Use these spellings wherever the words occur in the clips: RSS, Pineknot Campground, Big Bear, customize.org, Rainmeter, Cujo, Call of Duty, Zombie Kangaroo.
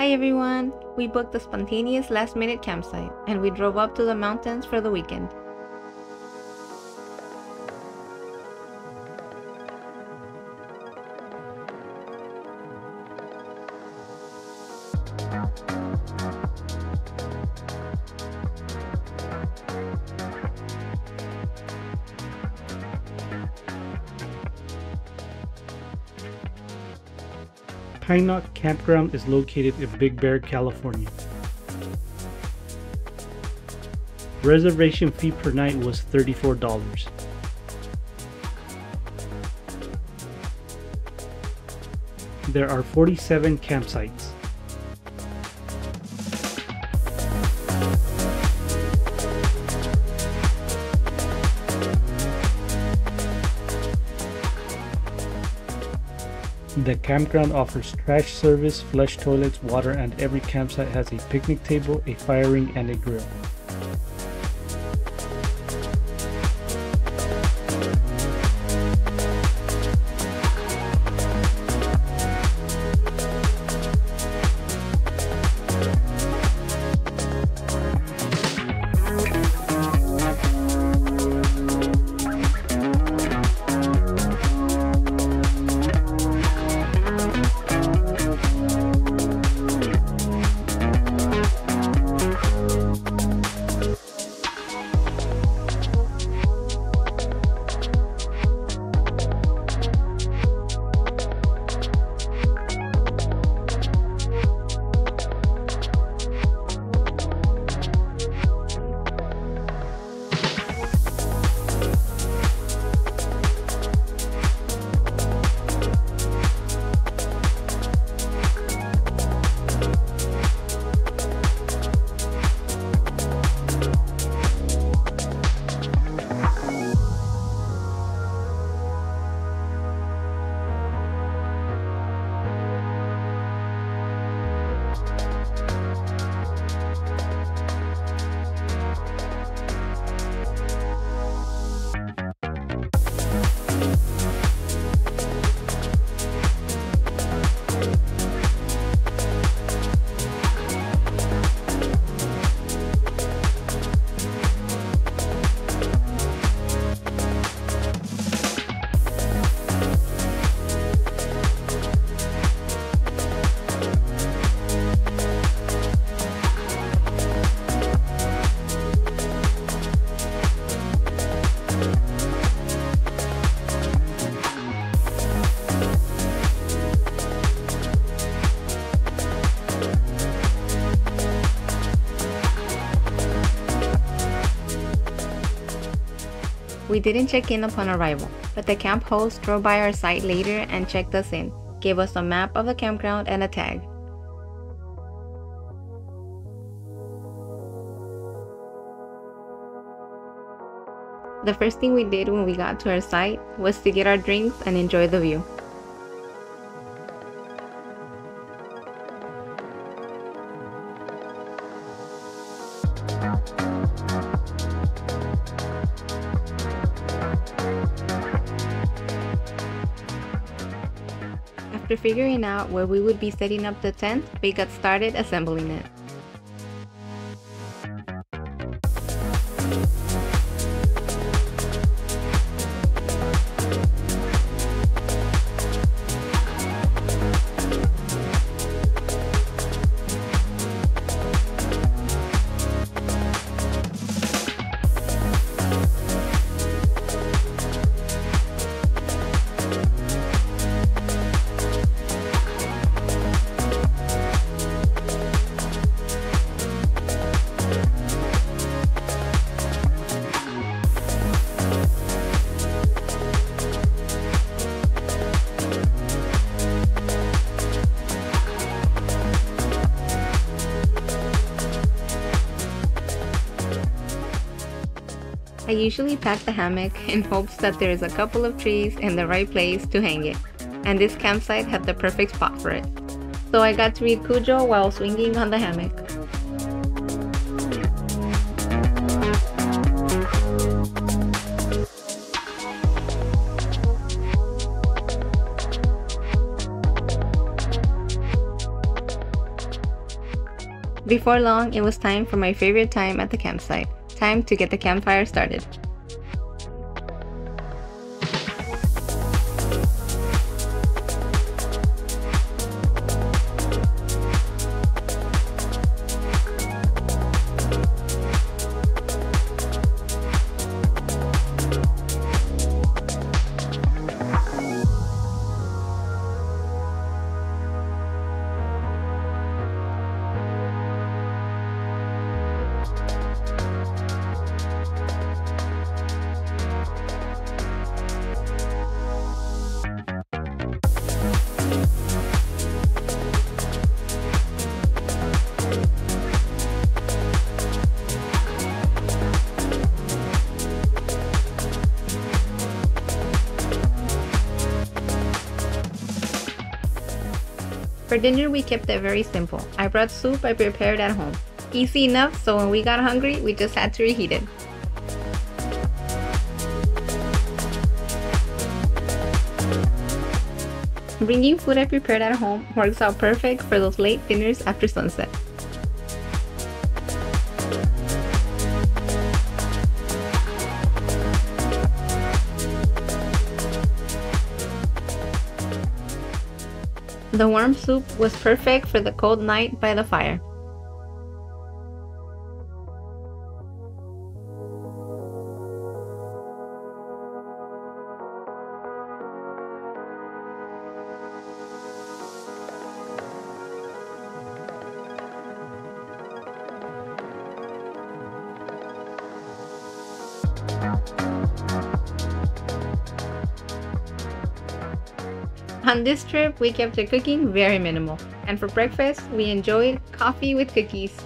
Hi everyone! We booked a spontaneous last-minute campsite and we drove up to the mountains for the weekend. Pineknot Campground is located in Big Bear, California. Reservation fee per night was $34. There are 47 campsites. The campground offers trash service, flush toilets, water, and every campsite has a picnic table, a fire ring, and a grill. We didn't check in upon arrival, but the camp host drove by our site later and checked us in, gave us a map of the campground and a tag. The first thing we did when we got to our site was to get our drinks and enjoy the view. After figuring out where we would be setting up the tent, we got started assembling it. I usually pack the hammock in hopes that there is a couple of trees in the right place to hang it, and this campsite had the perfect spot for it. So I got to read Cujo while swinging on the hammock. Before long, it was time for my favorite time at the campsite. Time to get the campfire started. For dinner, we kept it very simple. I brought soup I prepared at home. Easy enough, so when we got hungry, we just had to reheat it. Bringing food I prepared at home works out perfect for those late dinners after sunset. The warm soup was perfect for the cold night by the fire. On this trip, we kept the cooking very minimal, and for breakfast, we enjoyed coffee with cookies.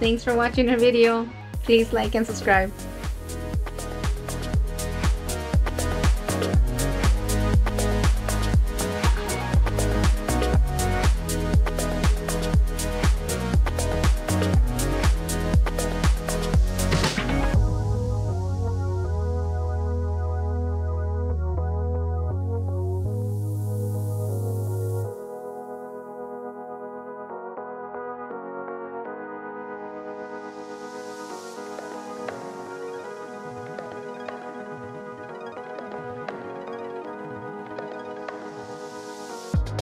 Thanks for watching our video. Please like and subscribe.